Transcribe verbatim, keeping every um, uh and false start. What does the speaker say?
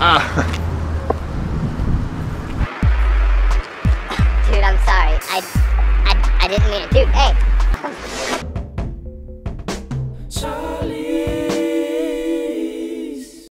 Ah. Dude, I'm sorry. I, I, I didn't mean it. Dude, hey.